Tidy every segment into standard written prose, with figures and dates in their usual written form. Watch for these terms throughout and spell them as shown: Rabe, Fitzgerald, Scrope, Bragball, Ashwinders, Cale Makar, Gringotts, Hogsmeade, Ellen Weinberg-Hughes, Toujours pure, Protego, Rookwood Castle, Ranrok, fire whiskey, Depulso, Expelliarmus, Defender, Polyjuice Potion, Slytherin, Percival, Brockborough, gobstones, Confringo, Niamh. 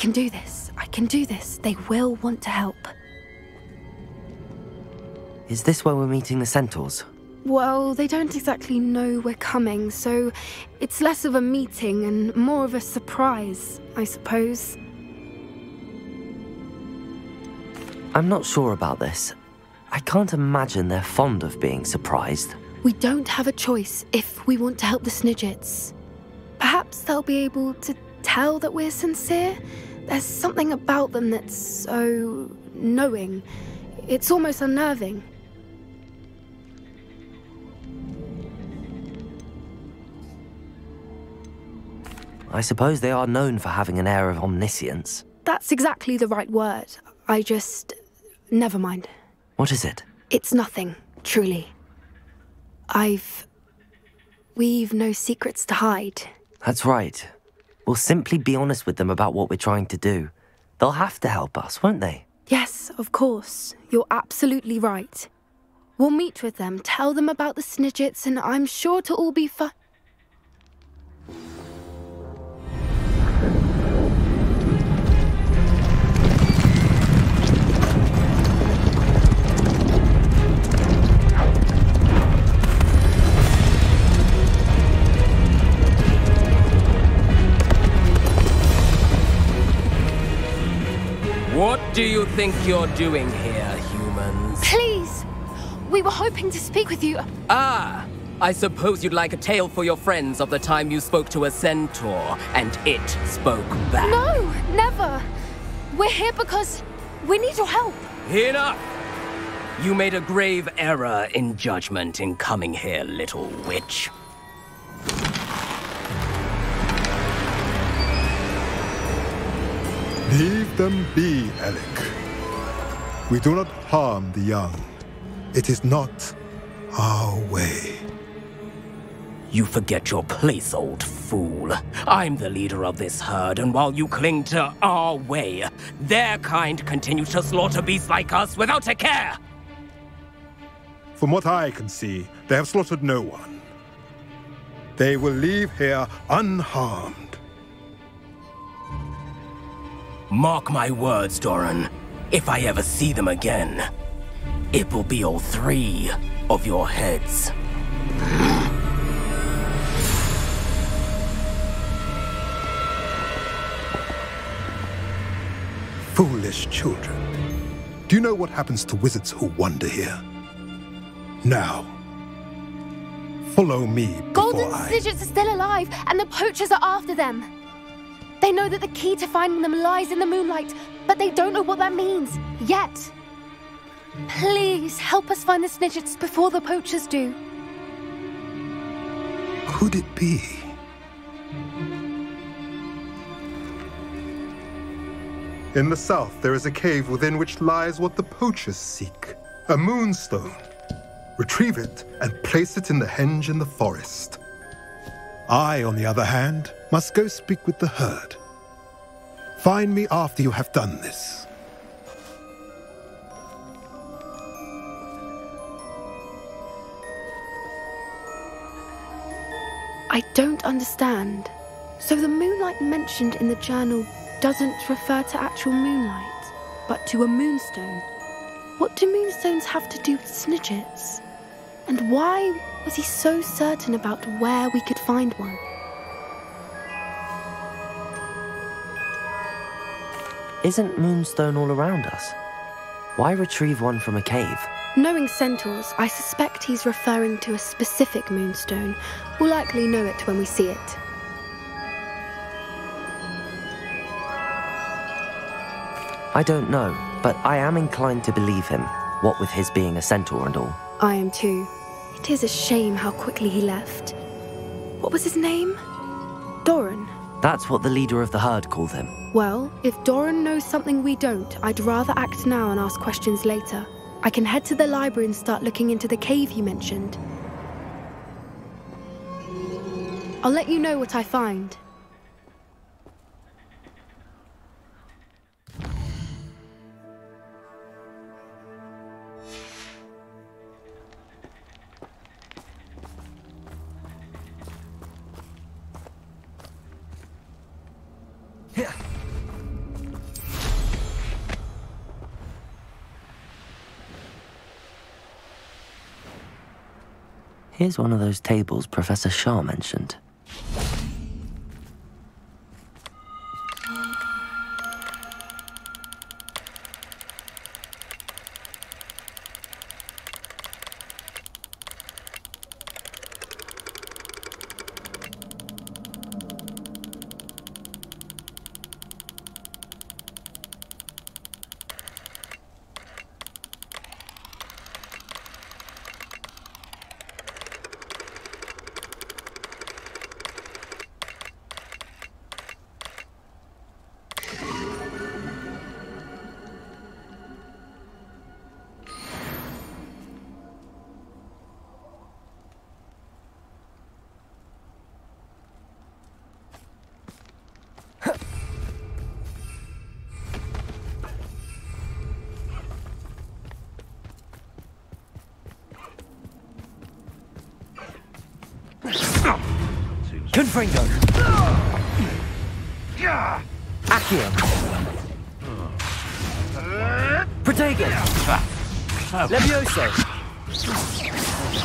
can do this. I can do this. They will want to help. Is this where we're meeting the Centaurs? Well, they don't exactly know we're coming, so it's less of a meeting and more of a surprise, I suppose. I'm not sure about this. I can't imagine they're fond of being surprised. We don't have a choice if we want to help the Snidgets. Perhaps they'll be able to tell that we're sincere. There's something about them that's so knowing. It's almost unnerving. I suppose they are known for having an air of omniscience. That's exactly the right word. I just... never mind. What is it? It's nothing, truly. We've no secrets to hide. That's right. We'll simply be honest with them about what we're trying to do. They'll have to help us, won't they? Yes, of course. You're absolutely right. We'll meet with them, tell them about the Snidgets, and I'm sure to all be fine. What do you think you're doing here, humans? Please! We were hoping to speak with you. Ah! I suppose you'd like a tale for your friends of the time you spoke to a centaur, and it spoke back. No! Never! We're here because we need your help. Enough! You made a grave error in judgment in coming here, little witch. Leave them be, Alec. We do not harm the young. It is not our way. You forget your place, old fool. I'm the leader of this herd, and while you cling to our way, their kind continue to slaughter beasts like us without a care. From what I can see, they have slaughtered no one. They will leave here unharmed. Mark my words, Doran. If I ever see them again, it will be all three of your heads. Foolish children. Do you know what happens to wizards who wander here? Now, follow me. Golden Snidgets are still alive, and the poachers are after them. They know that the key to finding them lies in the moonlight, but they don't know what that means, yet. Please help us find the Snidgets before the poachers do. Could it be? In the south, there is a cave within which lies what the poachers seek, a moonstone. Retrieve it and place it in the henge in the forest. I, on the other hand, must go speak with the herd. Find me after you have done this. I don't understand. So the moonlight mentioned in the journal doesn't refer to actual moonlight, but to a moonstone. What do moonstones have to do with Snidgets? And why was he so certain about where we could find one? Isn't moonstone all around us? Why retrieve one from a cave? Knowing centaurs, I suspect he's referring to a specific moonstone. We'll likely know it when we see it. I don't know, but I am inclined to believe him, what with his being a centaur and all. I am too. It is a shame how quickly he left. What was his name? Doran. That's what the leader of the herd called him. Well, if Doran knows something we don't, I'd rather act now and ask questions later. I can head to the library and start looking into the cave he mentioned. I'll let you know what I find. Here's one of those tables Professor Sharp mentioned. Fringo. Akio. Protego. Levioso.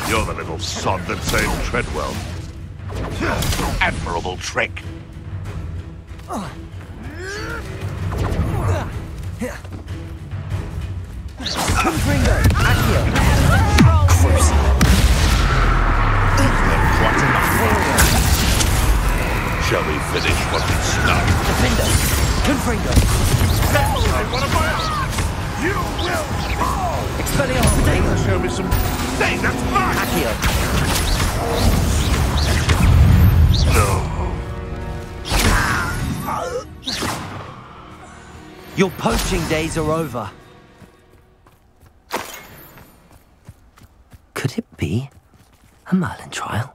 You're the little sod that saved Treadwell. Admirable trick. Fringo. Akio. Cruise. What in the world? Shall we finish what we started? Defender! Confringo! That's one of us! You will fall! Expelliarmus! Protego! Show me some... Hey, that's mine! Akio! No! Your poaching days are over. Could it be a Merlin trial?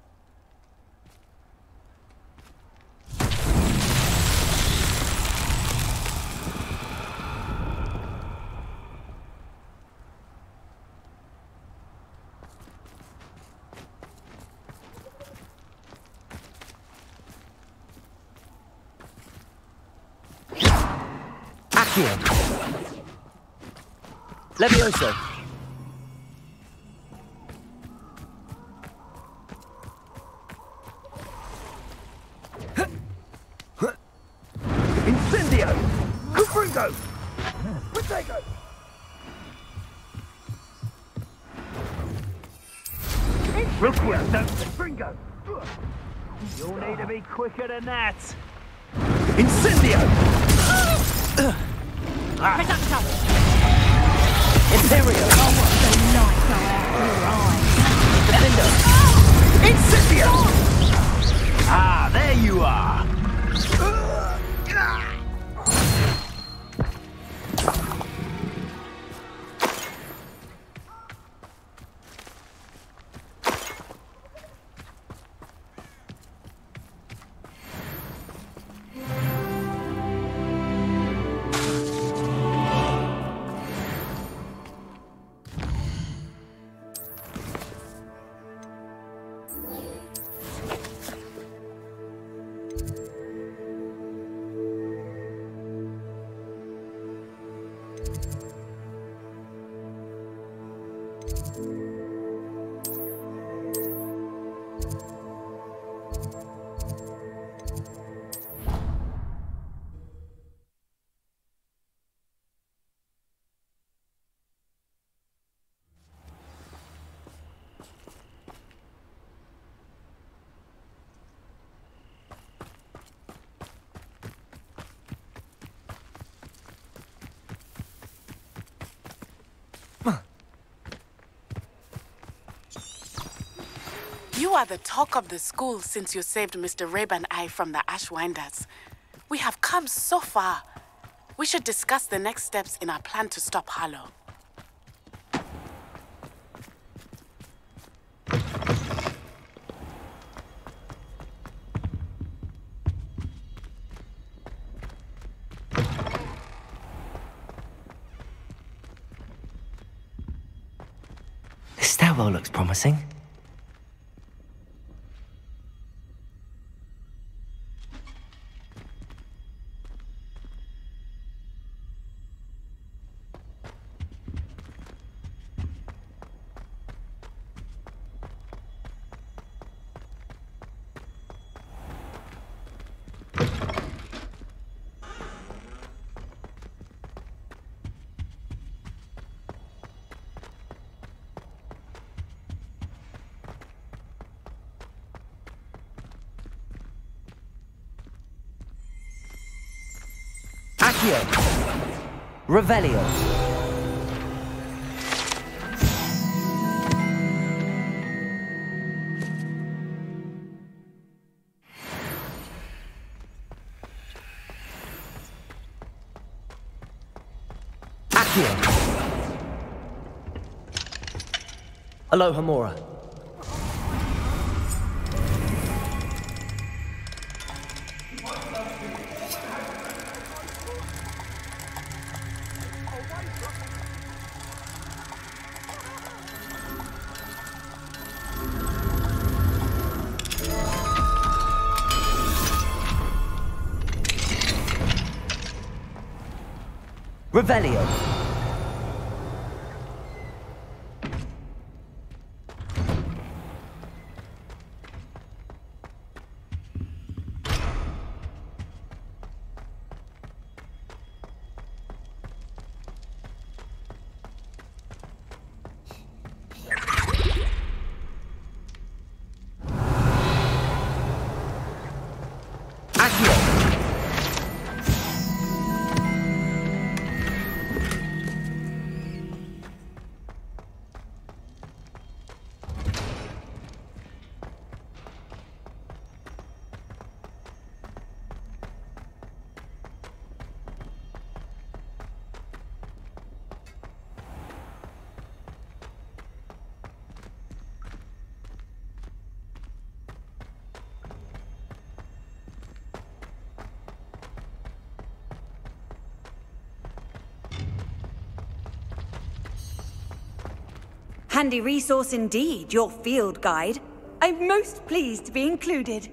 Levioso. Incendio. Fringo. Protego. Rookwood. Fringo. You'll need to be quicker than that. Incendio. Imperial! Oh, what the nights I have your eyes! Defender! Oh! Incendio! Oh! Ah, there you are! You are the talk of the school since you saved Mr. Rabe and I from the Ashwinders. We have come so far. We should discuss the next steps in our plan to stop Harlow. The stairwell looks promising. Akio. Revealio. Akio. Aloha Mora. Revealio. Handy resource indeed, your field guide. I'm most pleased to be included.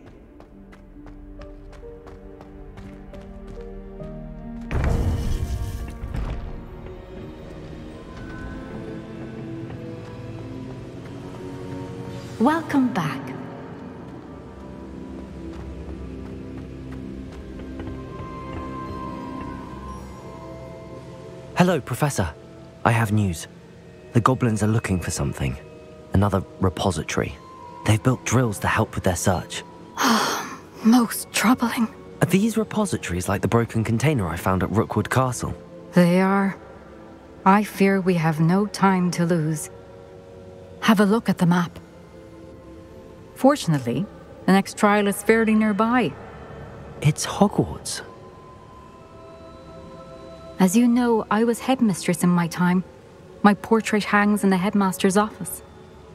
Welcome back. Hello, Professor. I have news. The goblins are looking for something. Another repository. They've built drills to help with their search. Most troubling. Are these repositories like the broken container I found at Rookwood Castle? They are. I fear we have no time to lose. Have a look at the map. Fortunately, the next trial is fairly nearby. It's Hogwarts. As you know, I was headmistress in my time. My portrait hangs in the headmaster's office.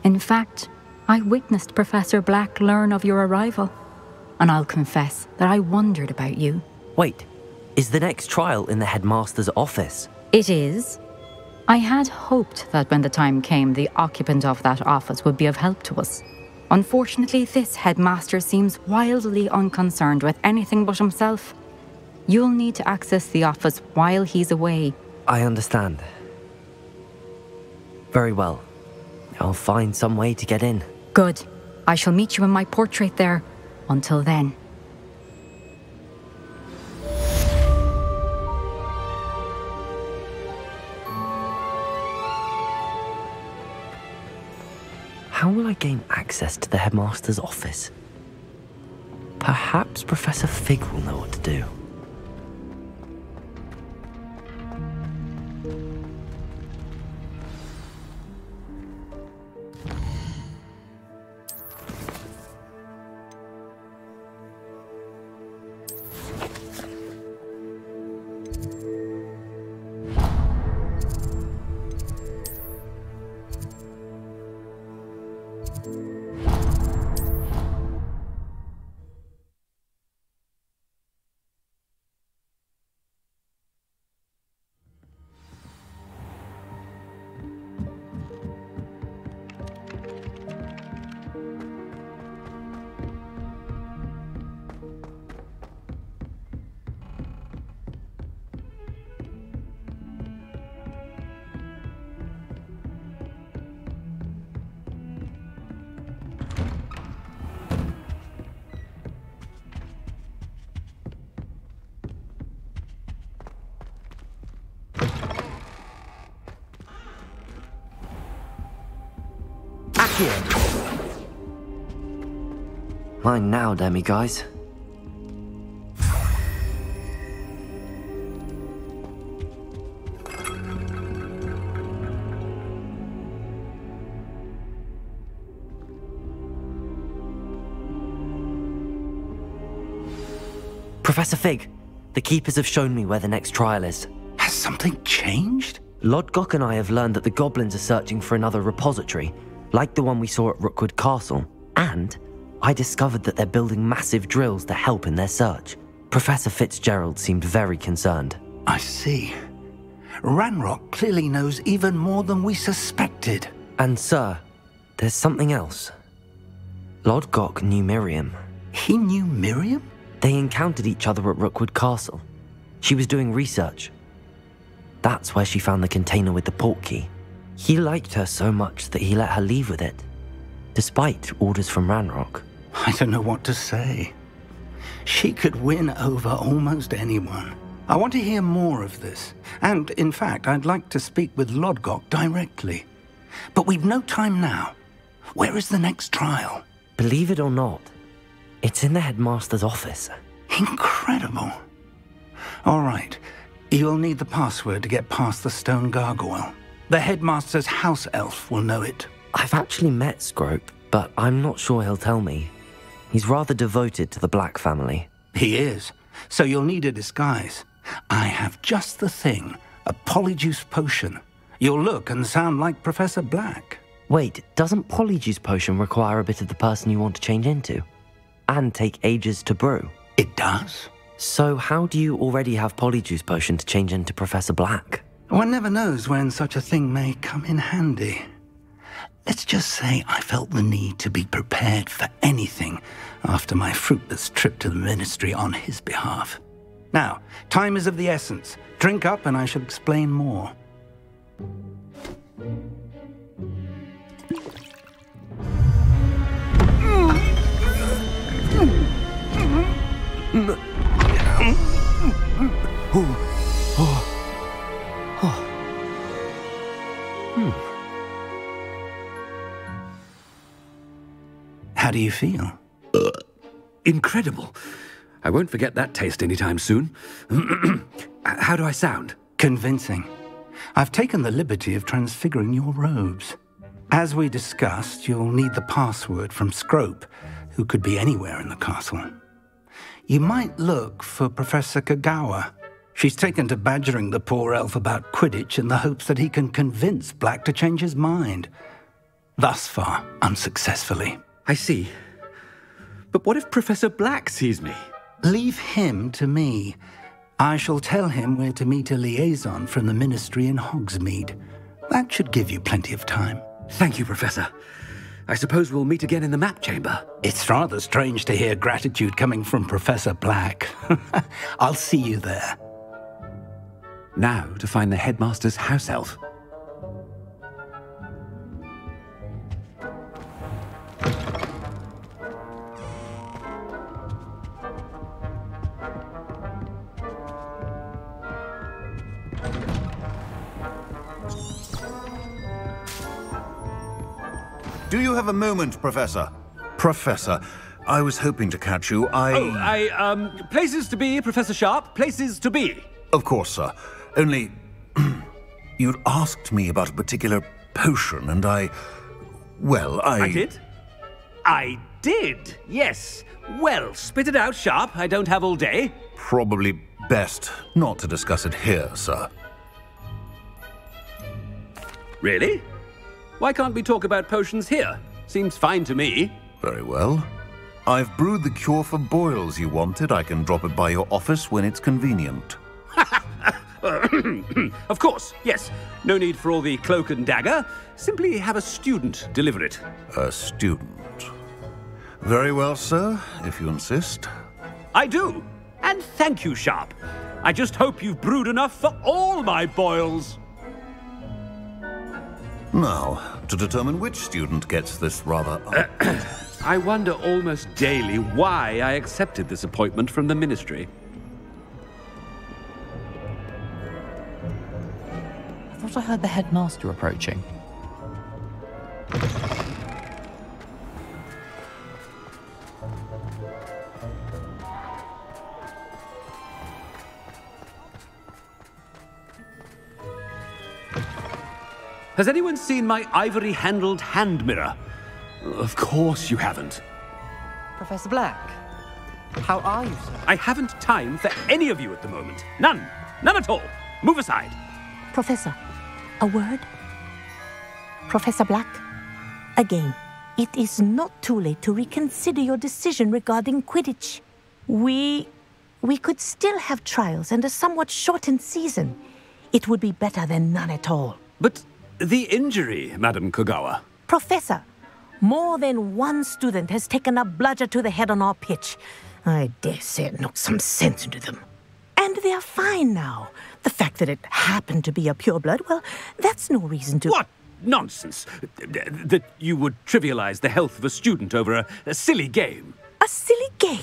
In fact, I witnessed Professor Black learn of your arrival. And I'll confess that I wondered about you. Wait, is the next trial in the headmaster's office? It is. I had hoped that when the time came, the occupant of that office would be of help to us. Unfortunately, this headmaster seems wildly unconcerned with anything but himself. You'll need to access the office while he's away. I understand. Very well. I'll find some way to get in. Good. I shall meet you in my portrait there. Until then. How will I gain access to the headmaster's office? Perhaps Professor Fig will know what to do. Mine now, demi guys. Professor Fig, the Keepers have shown me where the next trial is. Has something changed? Lodgok and I have learned that the goblins are searching for another repository, like the one we saw at Rookwood Castle, and I discovered that they're building massive drills to help in their search. Professor Fitzgerald seemed very concerned. I see. Ranrok clearly knows even more than we suspected. And sir, there's something else. Lodgok knew Miriam. He knew Miriam? They encountered each other at Rookwood Castle. She was doing research. That's where she found the container with the port key. He liked her so much that he let her leave with it, despite orders from Ranrok. I don't know what to say. She could win over almost anyone. I want to hear more of this, and in fact, I'd like to speak with Lodgok directly. But we've no time now. Where is the next trial? Believe it or not, it's in the headmaster's office. Incredible. All right, you'll need the password to get past the stone gargoyle. The headmaster's house elf will know it. I've actually met Scrope, but I'm not sure he'll tell me. He's rather devoted to the Black family. He is, so you'll need a disguise. I have just the thing, a Polyjuice Potion. You'll look and sound like Professor Black. Wait, doesn't Polyjuice Potion require a bit of the person you want to change into? And take ages to brew? It does. So how do you already have Polyjuice Potion to change into Professor Black? One never knows when such a thing may come in handy. Let's just say I felt the need to be prepared for anything after my fruitless trip to the Ministry on his behalf. Now, time is of the essence. Drink up and I shall explain more. How do you feel? Incredible. I won't forget that taste anytime soon. How do I sound? Convincing. I've taken the liberty of transfiguring your robes. As we discussed, you'll need the password from Scrope, who could be anywhere in the castle. You might look for Professor Kagawa. She's taken to badgering the poor elf about Quidditch in the hopes that he can convince Black to change his mind. Thus far, unsuccessfully. I see. But what if Professor Black sees me? Leave him to me. I shall tell him where to meet a liaison from the Ministry in Hogsmeade. That should give you plenty of time. Thank you, Professor. I suppose we'll meet again in the map chamber. It's rather strange to hear gratitude coming from Professor Black. I'll see you there. Now to find the headmaster's house elf. Do you have a moment, Professor? Professor, I was hoping to catch you. Places to be, Professor Sharp. Places to be. Of course, sir. Only, you'd asked me about a particular potion, and I did? I did, yes. Well, spit it out, Sharp. I don't have all day. Probably best not to discuss it here, sir. Really? Why can't we talk about potions here? Seems fine to me. Very well. I've brewed the cure for boils you wanted. I can drop it by your office when it's convenient. Of course, yes. No need for all the cloak and dagger. Simply have a student deliver it. A student. Very well, sir, if you insist. I do. And thank you, Sharp. I just hope you've brewed enough for all my boils. Now, to determine which student gets this rather... I wonder almost daily why I accepted this appointment from the Ministry. I thought I heard the headmaster approaching. Has anyone seen my ivory-handled hand mirror? Of course you haven't. Professor Black, How are you, sir? I haven't time for any of you at the moment. None. None at all. Move aside. Professor, a word? Professor Black, again, it is not too late to reconsider your decision regarding Quidditch. We could still have trials and a somewhat shortened season. It would be better than none at all. But the injury, Madam Kagawa. Professor, more than one student has taken a bludger to the head on our pitch. I dare say it knocked some sense into them. And they are fine now. The fact that it happened to be a pureblood, well, that's no reason to... What nonsense! That you would trivialize the health of a student over a silly game. A silly game?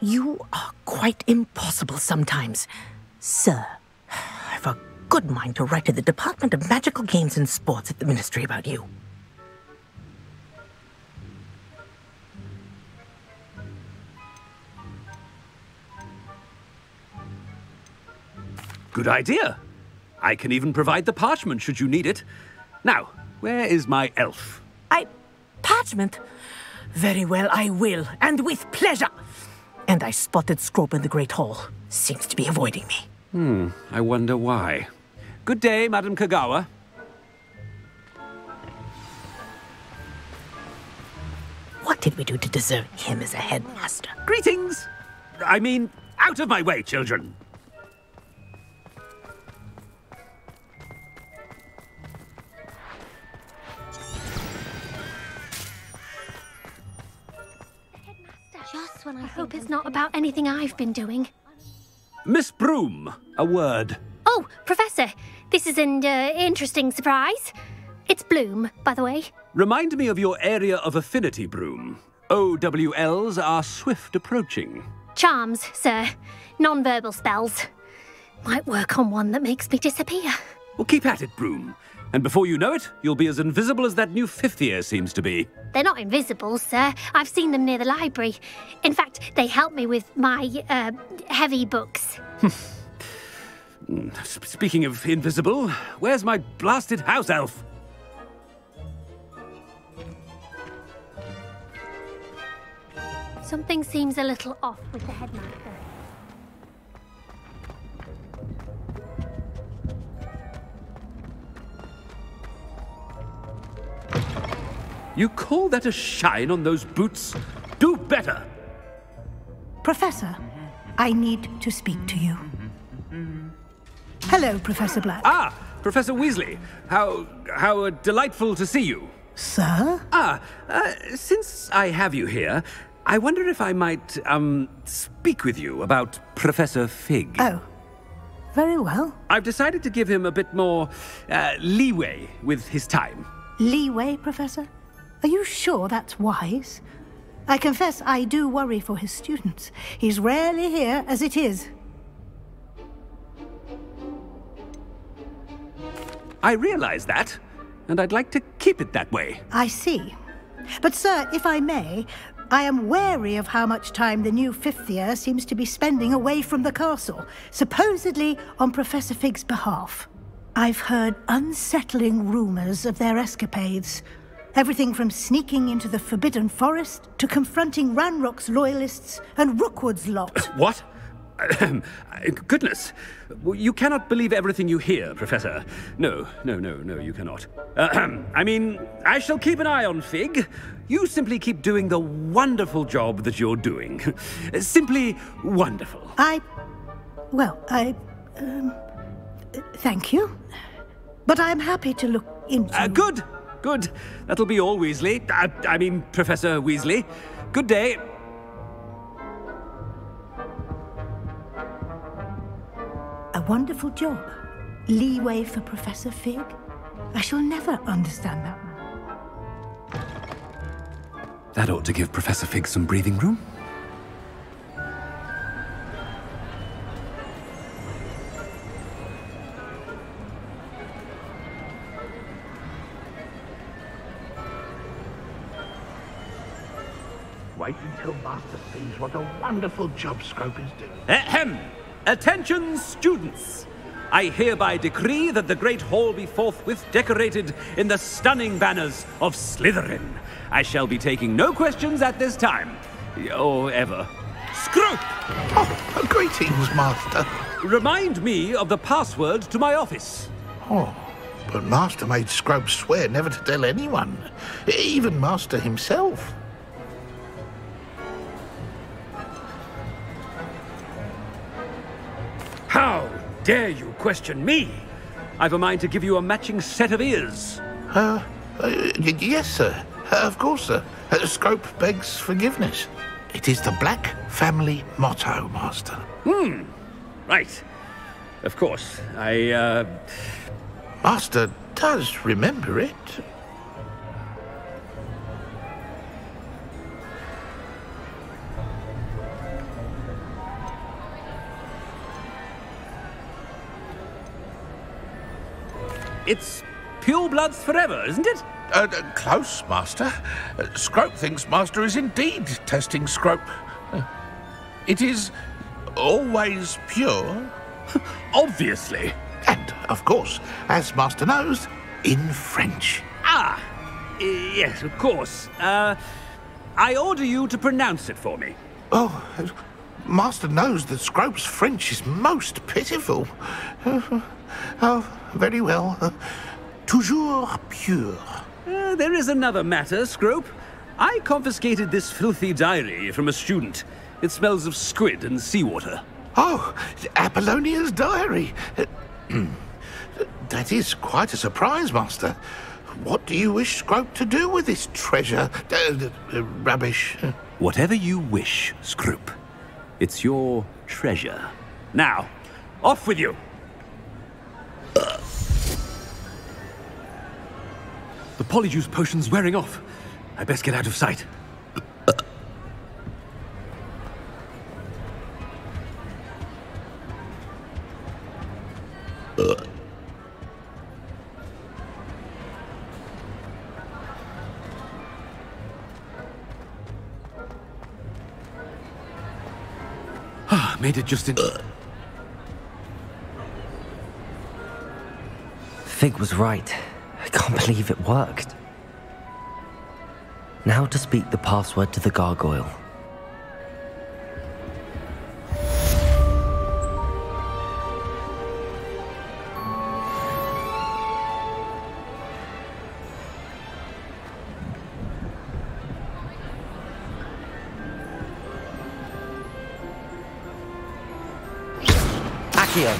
You are quite impossible sometimes. Sir, I've a good mind to write to the Department of Magical Games and Sports at the Ministry about you. Good idea. I can even provide the parchment should you need it. Now, where is my elf? Parchment? Very well, I will, and with pleasure. And I spotted Scrope in the Great Hall. Seems to be avoiding me. I wonder why. Good day, Madam Kagawa. What did we do to deserve him as a headmaster? Greetings! I mean, out of my way, children. I hope it's not about anything I've been doing. Miss Broom, a word. Oh, Professor, this is an interesting surprise. It's Bloom, by the way. Remind me of your area of affinity, Broom. OWLs are swift approaching. Charms, sir. Non-verbal spells. Might work on one that makes me disappear. Well, keep at it, Broom. And before you know it, you'll be as invisible as that new fifth year seems to be. They're not invisible, sir. I've seen them near the library. In fact, they help me with my, heavy books. Speaking of invisible, where's my blasted house elf? Something seems a little off with the headmaster. You call that a shine on those boots? Do better! Professor, I need to speak to you. Hello, Professor Black. Ah, Professor Weasley. How delightful to see you. Sir? Since I have you here, I wonder if I might, speak with you about Professor Fig. Oh. Very well. I've decided to give him a bit more, leeway with his time. Leeway, Professor? Are you sure that's wise? I confess I do worry for his students. He's rarely here as it is. I realize that, and I'd like to keep it that way. I see. But sir, if I may, I am wary of how much time the new fifth year seems to be spending away from the castle, supposedly on Professor Fig's behalf. I've heard unsettling rumors of their escapades. Everything from sneaking into the Forbidden Forest to confronting Ranrock's loyalists and Rookwood's lot. What? Goodness. You cannot believe everything you hear, Professor. No, you cannot. I mean, I shall keep an eye on Fig. You simply keep doing the wonderful job that you're doing. Simply wonderful. Thank you. But I'm happy to look into... Good! Good. That'll be all, Weasley. I mean, Professor Weasley. Good day. A wonderful job. Leeway for Professor Fig. I shall never understand that man. That ought to give Professor Fig some breathing room. Until Master sees what a wonderful job Scrope is doing. Ahem! Attention, students! I hereby decree that the Great Hall be forthwith decorated in the stunning banners of Slytherin. I shall be taking no questions at this time. or ever. Scrope! Oh, greetings, Master. Remind me of the password to my office. Oh, but Master made Scrope swear never to tell anyone, even Master himself. How dare you question me? I've a mind to give you a matching set of ears. Yes, sir. Of course, sir. Scrope begs forgiveness. It is the Black family motto, Master. Hmm. Right. Of course. Master does remember it. It's pure bloods forever, isn't it? Close, Master. Scrope thinks Master is indeed testing Scrope. It is always pure. Obviously. And, of course, as Master knows, in French. Ah, yes, of course. I order you to pronounce it for me. Oh, Master knows that Scrope's French is most pitiful. Oh, very well. Toujours pure. There is another matter, Scrope. I confiscated this filthy diary from a student. It smells of squid and seawater. Oh, Apollonia's diary. That is quite a surprise, Master. What do you wish Scrope to do with this treasure? Rubbish. Whatever you wish, Scrope. It's your treasure. Now, off with you. The Polyjuice Potion's wearing off. I best get out of sight. Made it just in... Fig was right. I can't believe it worked. Now to speak the password to the gargoyle. Akio.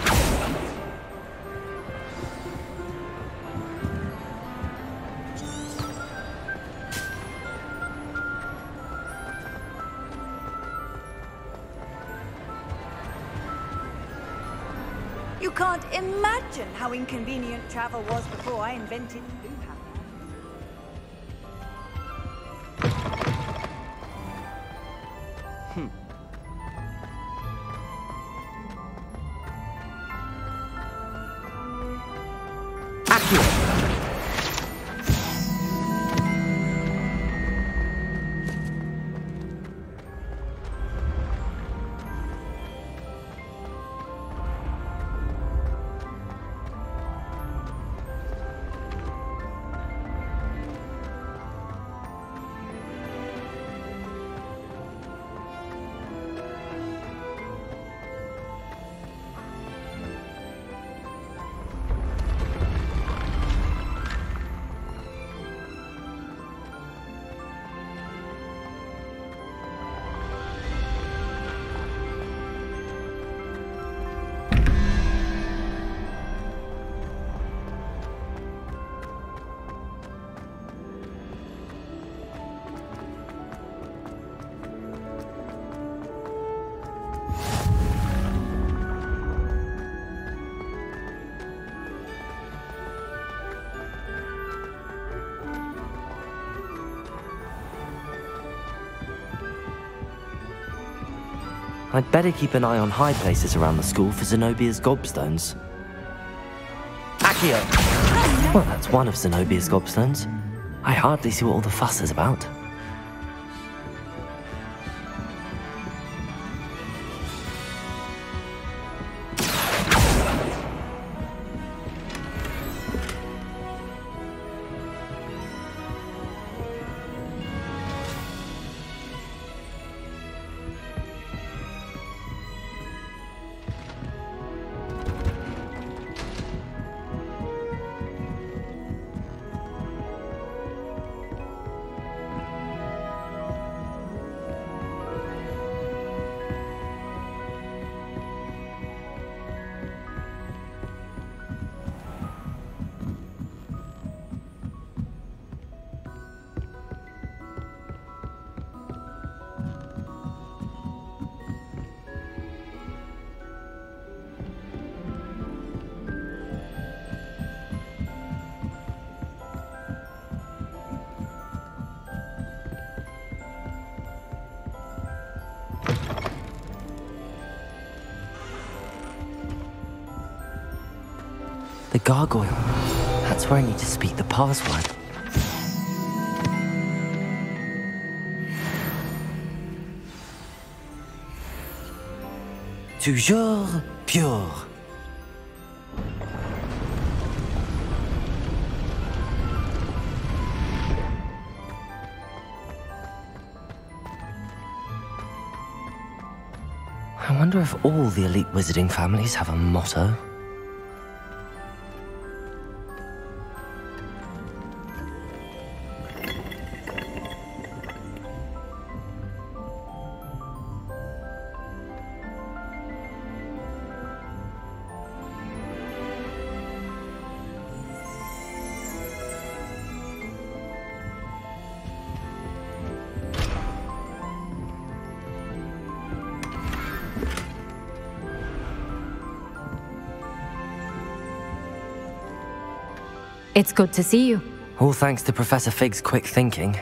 Imagine how inconvenient travel was before I invented Boohoo. I'd better keep an eye on high places around the school for Zenobia's gobstones. Akio! Well, that's one of Zenobia's gobstones. I hardly see what all the fuss is about. the gargoyle. That's where I need to speak the password. Toujours pure. I wonder if all the elite wizarding families have a motto. It's good to see you. All thanks to Professor Fig's quick thinking.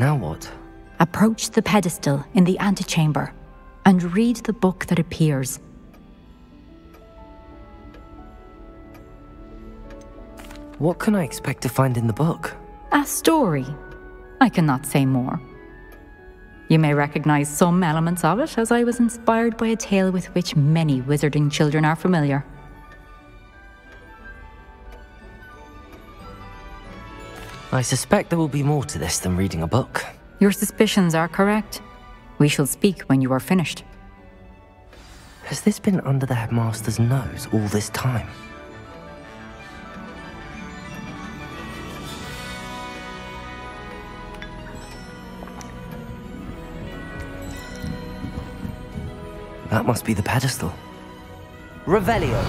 Now what? Approach the pedestal in the antechamber and read the book that appears. What can I expect to find in the book? A story. I cannot say more. You may recognize some elements of it, as I was inspired by a tale with which many wizarding children are familiar. I suspect there will be more to this than reading a book. Your suspicions are correct. We shall speak when you are finished. Has this been under the headmaster's nose all this time? That must be the pedestal. Revealio!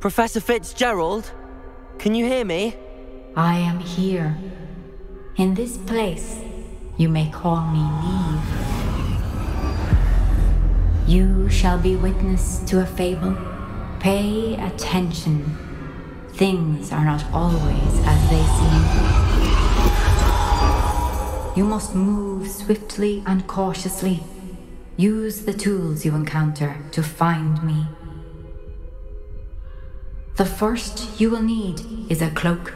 Professor Fitzgerald, can you hear me? I am here. In this place, you may call me Niamh. You shall be witness to a fable. Pay attention. Things are not always as they seem. You must move swiftly and cautiously. Use the tools you encounter to find me. The first you will need is a cloak.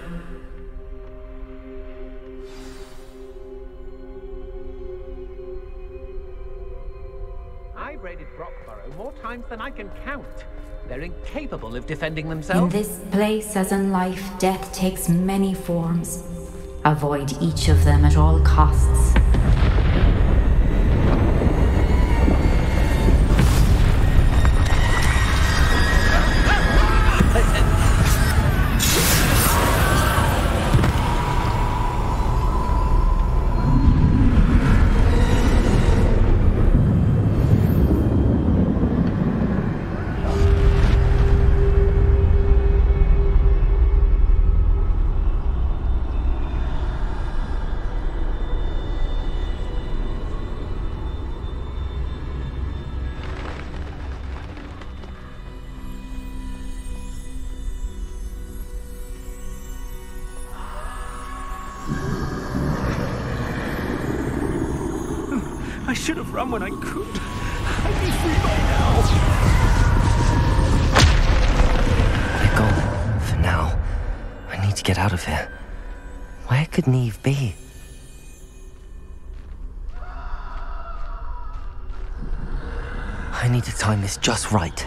I've raided Brockborough more times than I can count. They're incapable of defending themselves. In this place, as in life, death takes many forms. Avoid each of them at all costs. When I could, I'd be free by now. They're gone for now. I need to get out of here. Where could Niamh be? I need to time this just right.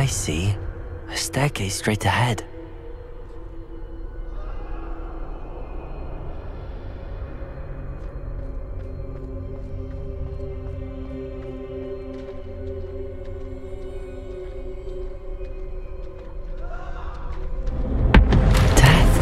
I see a staircase straight ahead. Death.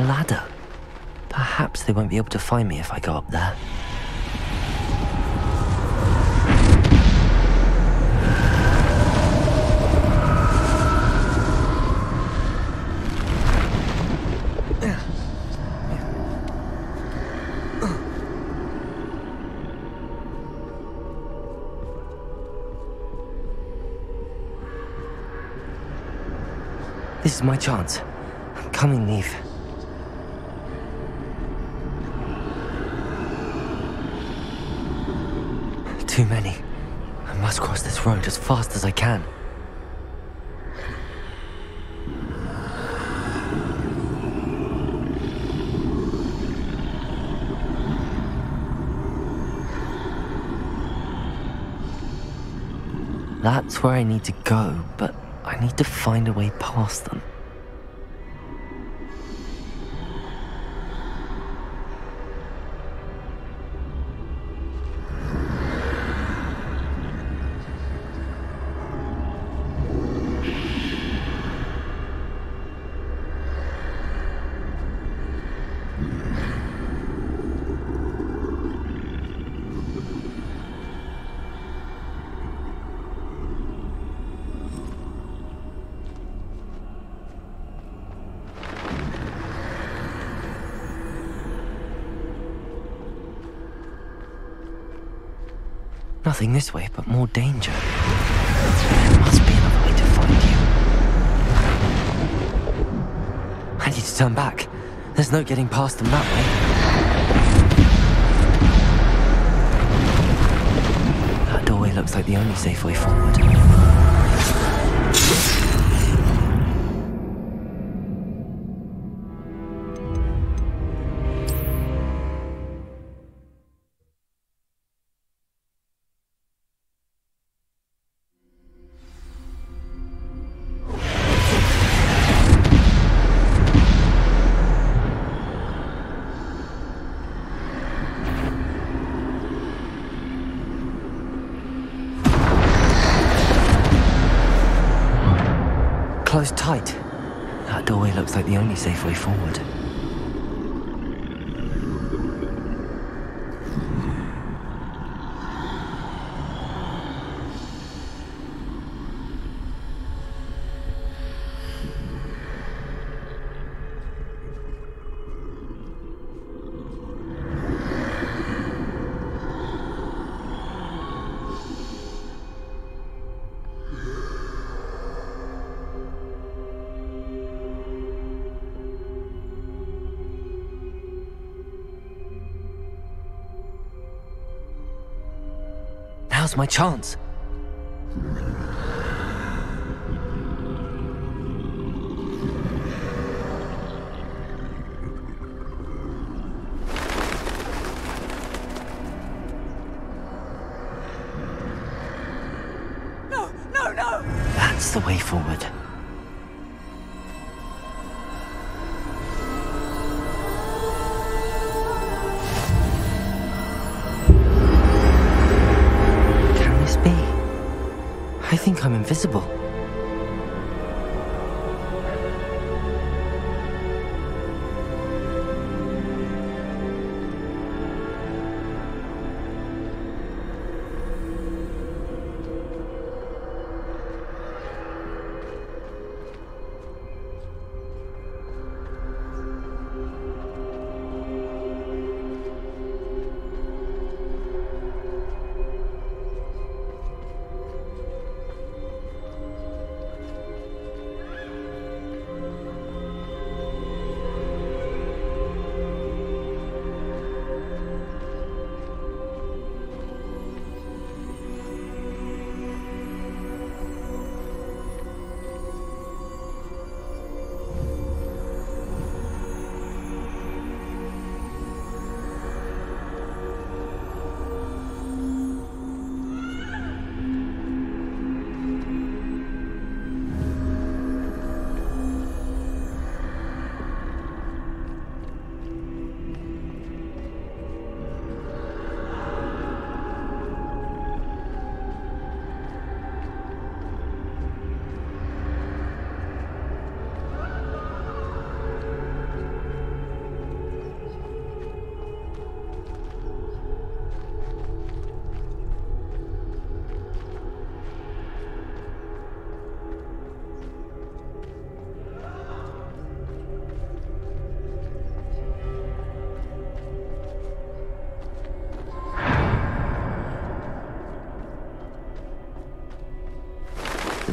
ladder. Perhaps they won't be able to find me if I go up there. This is my chance. I'm coming, Niamh. Too many. I must cross this road as fast as I can. That's where I need to go, but I need to find a way past them. Nothing this way, but more danger. There must be another way to find you. I need to turn back. There's no getting past them that way. That doorway looks like the only safe way forward. Tight. That doorway looks like the only safe way forward. My chance. No, no, no. That's the way forward. I think I'm invisible.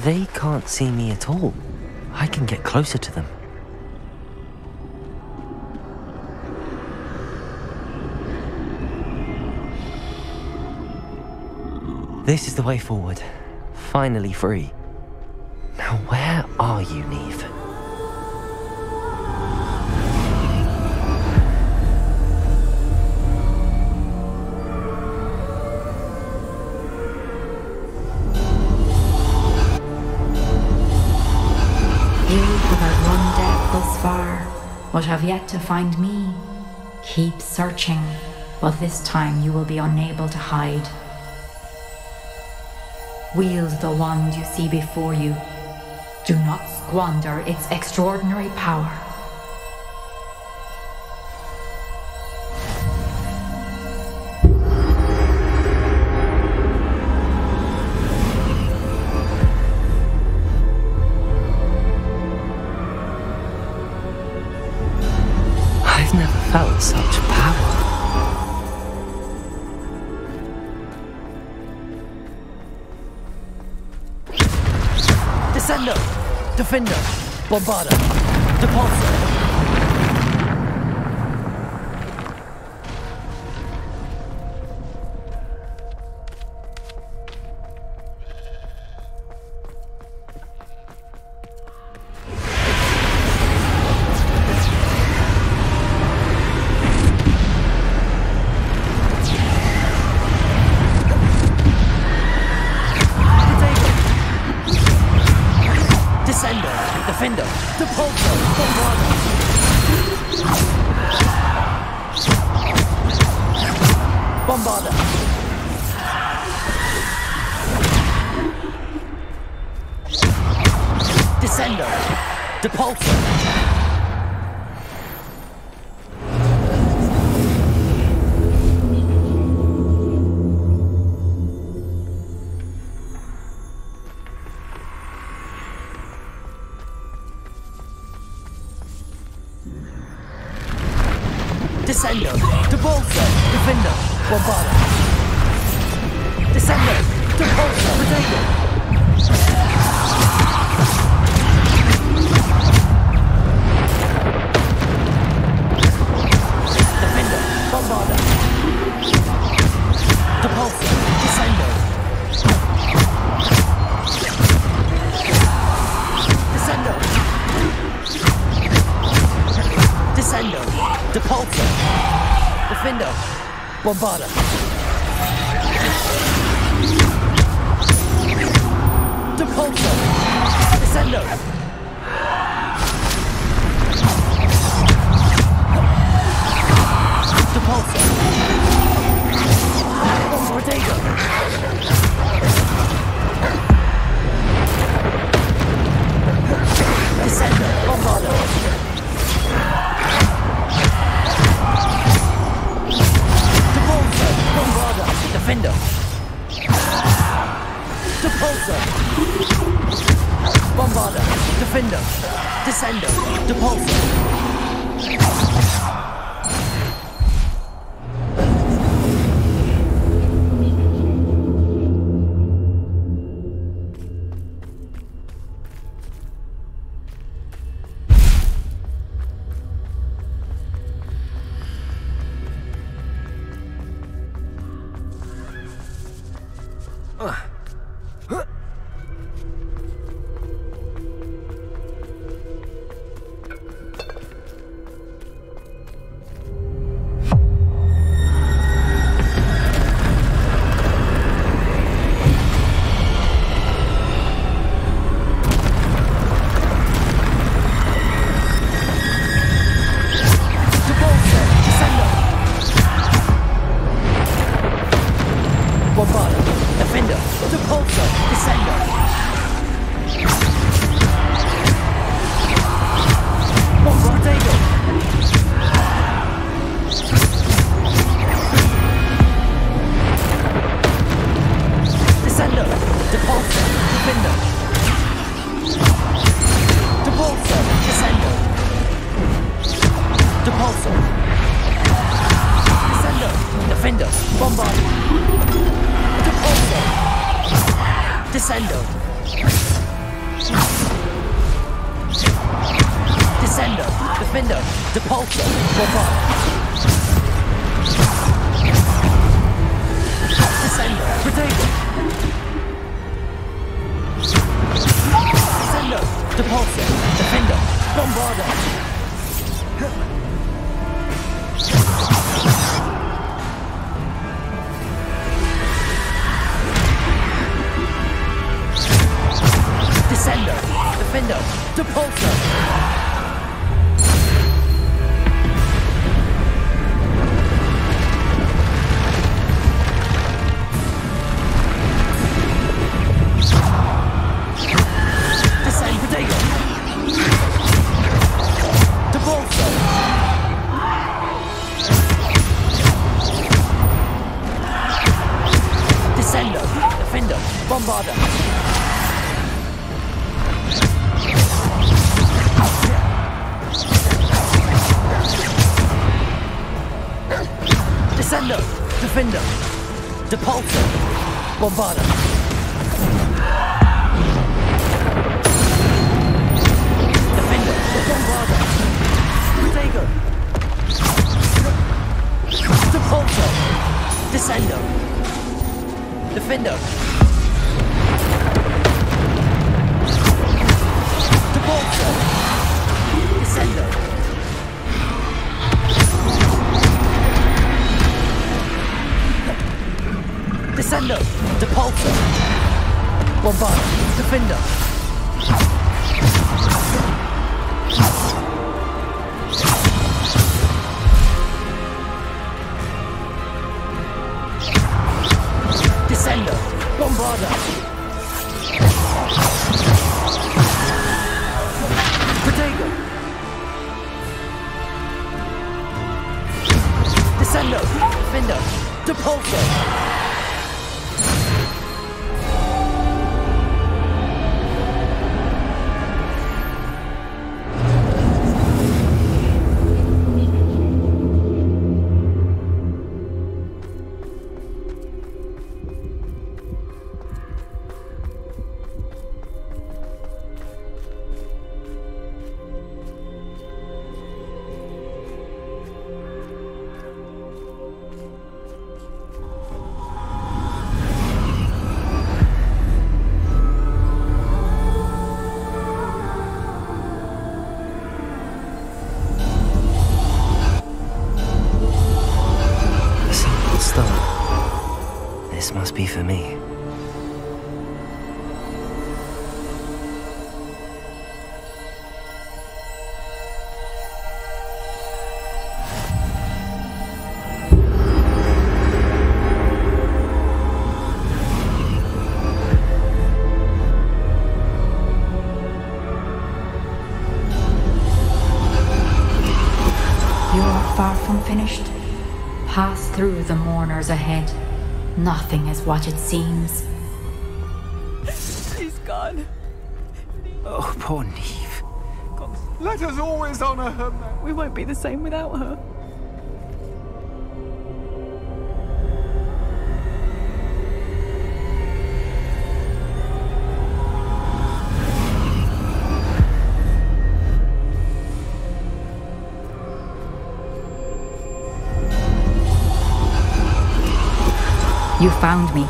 They can't see me at all. I can get closer to them. This is the way forward. Finally free. Now where are you, Niamh? You who have wandered thus far, but have yet to find me. Keep searching, but this time you will be unable to hide. Wield the wand you see before you. Do not squander its extraordinary power. I've never felt such power. Descendo, Defender, Bombarda, Depulso. Descendo, Depulso, Defender, Bombarda. Descendo, Depulso, Protego. Defender, Bombarda. Depulso, Descendo. Descendo. Descendo, Depulso. Defender, Bombarda. Depulso, Descendo. Depulso. Protego. Descendo, Bombarda. Defender. Depulso. Bombarda. Defender. Descendo. Depulso. Descendo. Descendo, Defender, Depulter, Descendo, Protego. Descendo, Depulter, Defender, Bombarda. Descendo, Defender, Depulter. Bombarda. Defender. Bombarda. Protego. Depulso. Descendo. Defender. Depulso. Descendo. Descendo, Depulter, Bombarda, Defender, Descendo, Bombarda, Protego, Descendo, Defender, Depulter. Through the mourners ahead, nothing is what it seems. She's gone. Oh, poor Niamh. God, let us always honor her, man. We won't be the same without her. You found me,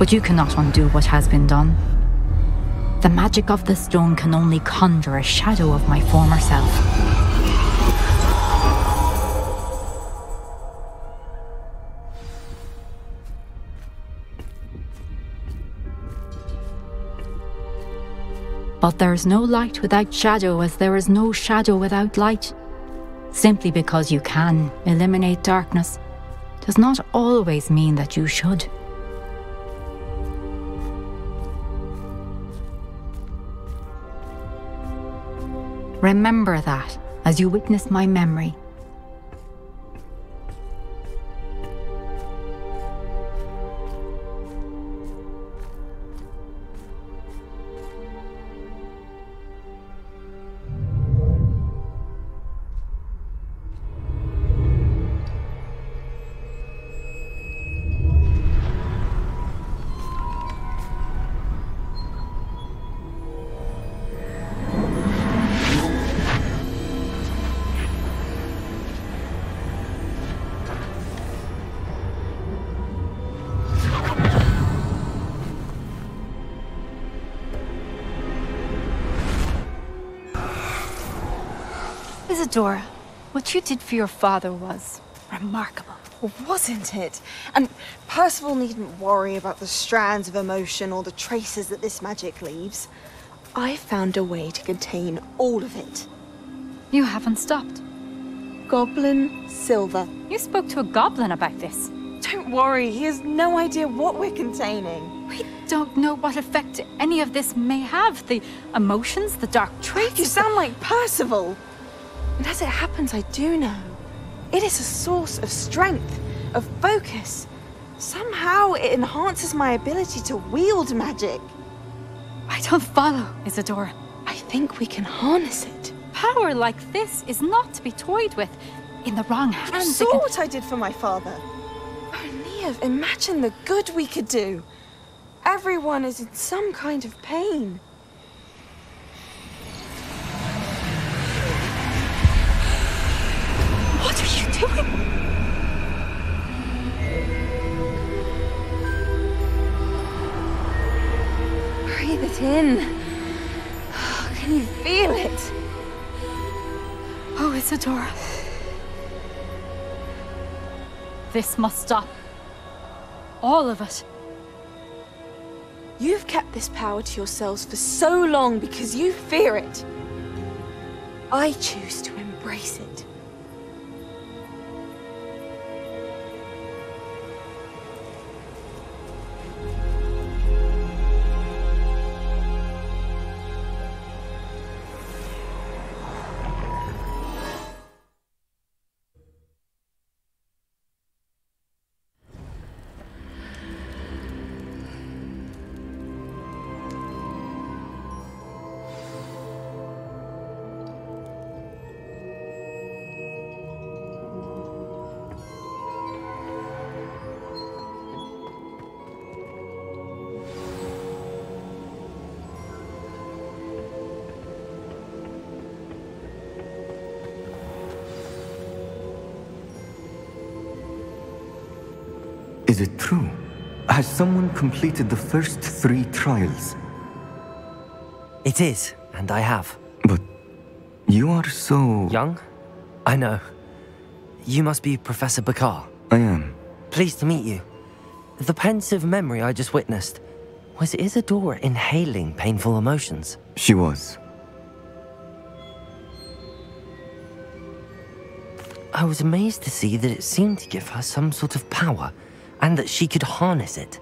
but you cannot undo what has been done. The magic of the stone can only conjure a shadow of my former self. But there is no light without shadow, as there is no shadow without light. Simply because you can eliminate darkness does not always mean that you should. Remember that as you witness my memory. Isadora, what you did for your father was remarkable. Wasn't it? And Percival needn't worry about the strands of emotion or the traces that this magic leaves. I found a way to contain all of it. You haven't stopped. Goblin Silver. You spoke to a goblin about this. Don't worry, he has no idea what we're containing. We don't know what effect any of this may have. The emotions, the dark traits... You sound like Percival! And as it happens, I do know. It is a source of strength, of focus. Somehow it enhances my ability to wield magic. I don't follow, Isadora. I think we can harness it. Power like this is not to be toyed with. In the wrong hands... You saw what I did for my father. Oh, Niamh, imagine the good we could do. Everyone is in some kind of pain. What are you doing? Breathe it in. Oh, can you feel it? Oh, Isadora. This must stop. All of us. You've kept this power to yourselves for so long because you fear it. I choose to embrace it. Is it true? Has someone completed the first 3 trials? It is, and I have. But you are so... Young? I know. You must be Professor Bakar. I am. Pleased to meet you. The pensive memory I just witnessed. Was Isadora inhaling painful emotions? She was. I was amazed to see that it seemed to give her some sort of power. And that she could harness it.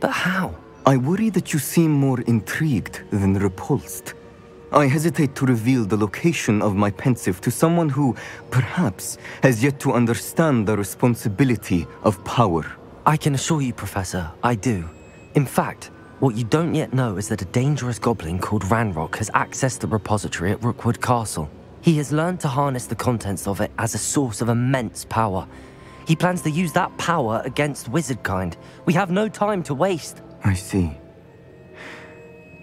But how? I worry that you seem more intrigued than repulsed. I hesitate to reveal the location of my pensive to someone who, perhaps, has yet to understand the responsibility of power. I can assure you, Professor, I do. In fact, what you don't yet know is that a dangerous goblin called Ranrok has accessed the repository at Rookwood Castle. He has learned to harness the contents of it as a source of immense power. He plans to use that power against wizard kind. We have no time to waste. I see.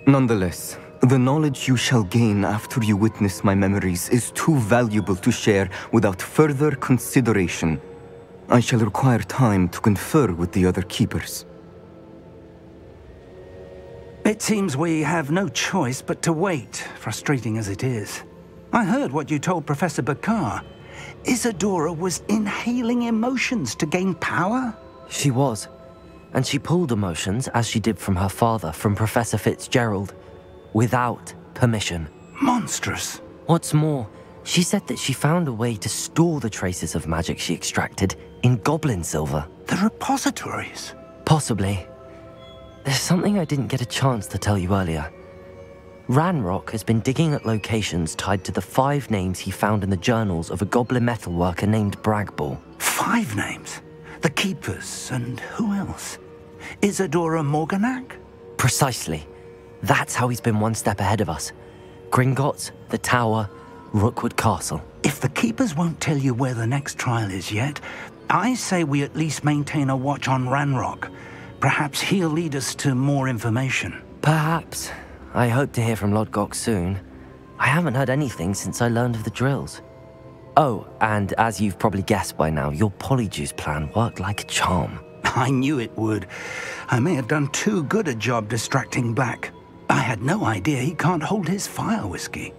Nonetheless, the knowledge you shall gain after you witness my memories is too valuable to share without further consideration. I shall require time to confer with the other keepers. It seems we have no choice but to wait, frustrating as it is. I heard what you told Professor Bakar. Isadora was inhaling emotions to gain power? She was. And she pulled emotions, as she did from her father, from Professor Fitzgerald, without permission. Monstrous. What's more, she said that she found a way to store the traces of magic she extracted in Goblin Silver. The repositories? Possibly. There's something I didn't get a chance to tell you earlier. Ranrok has been digging at locations tied to the 5 names he found in the journals of a goblin metalworker named Bragball. 5 names? The Keepers, and who else? Isadora Morganac? Precisely. That's how he's been one step ahead of us. Gringotts, the Tower, Rookwood Castle. If the Keepers won't tell you where the next trial is yet, I say we at least maintain a watch on Ranrok. Perhaps he'll lead us to more information. Perhaps. I hope to hear from Lodgok soon. I haven't heard anything since I learned of the drills. Oh, and as you've probably guessed by now, your Polyjuice plan worked like a charm. I knew it would. I may have done too good a job distracting Black. I had no idea he can't hold his fire whiskey.